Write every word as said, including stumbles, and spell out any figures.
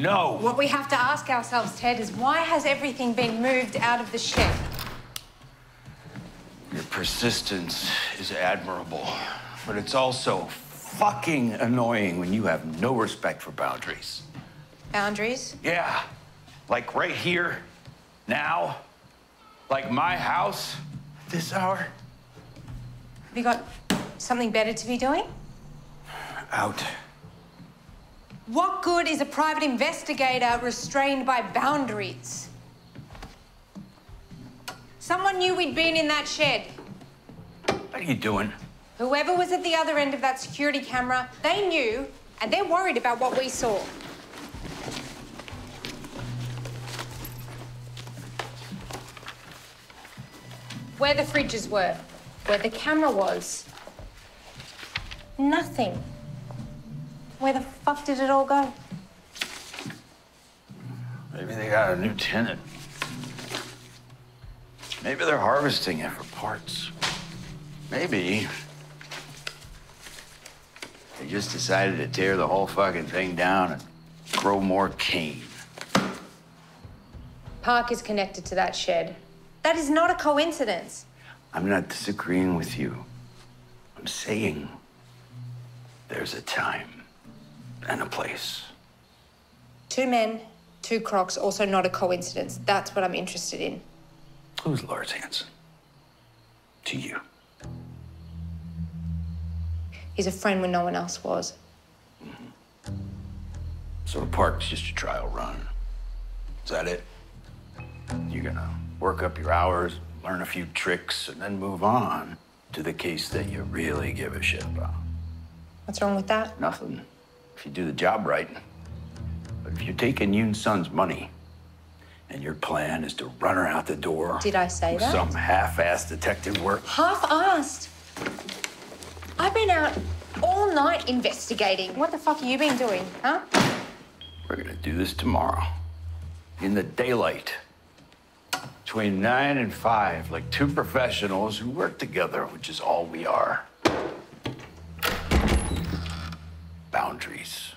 No. What we have to ask ourselves, Ted, is why has everything been moved out of the shed? Your persistence is admirable, but it's also fucking annoying when you have no respect for boundaries. Boundaries? Yeah. Like right here, now, like my house, at this hour. Have you got something better to be doing? Out. What good is a private investigator restrained by boundaries? Someone knew we'd been in that shed. What are you doing? Whoever was at the other end of that security camera, they knew, and they're worried about what we saw. Where the fridges were, where the camera was. Nothing. Where the fuck did it all go? Maybe they got a new tenant. Maybe they're harvesting it for parts. Maybe they just decided to tear the whole fucking thing down and grow more cane. Park is connected to that shed. That is not a coincidence. I'm not disagreeing with you. I'm saying there's a time. And a place. Two men, two crocs, also not a coincidence. That's what I'm interested in. Who's Lars Hansen? To you. He's a friend when no one else was. Mm-hmm. So the park's just a trial run. Is that it? You're gonna work up your hours, learn a few tricks, and then move on to the case that you really give a shit about. What's wrong with that? Nothing. If you do the job right. But if you're taking Yoon Sun's money and your plan is to run her out the door. Did I say that? Some half-assed detective work. Half-assed? I've been out all night investigating. What the fuck have you been doing, huh? We're gonna do this tomorrow. In the daylight. Between nine and five, like two professionals who work together, which is all we are. Boundaries.